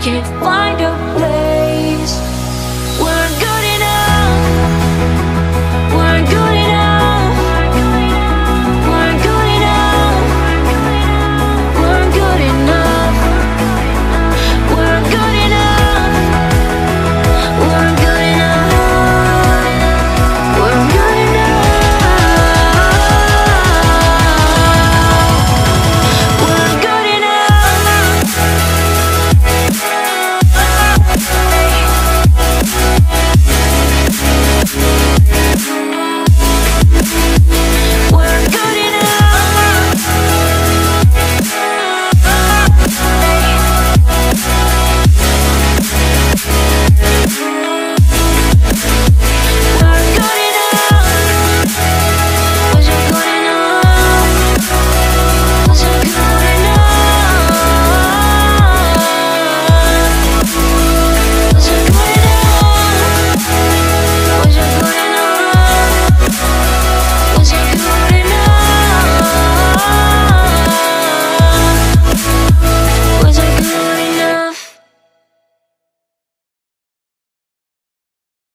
Can't find a place.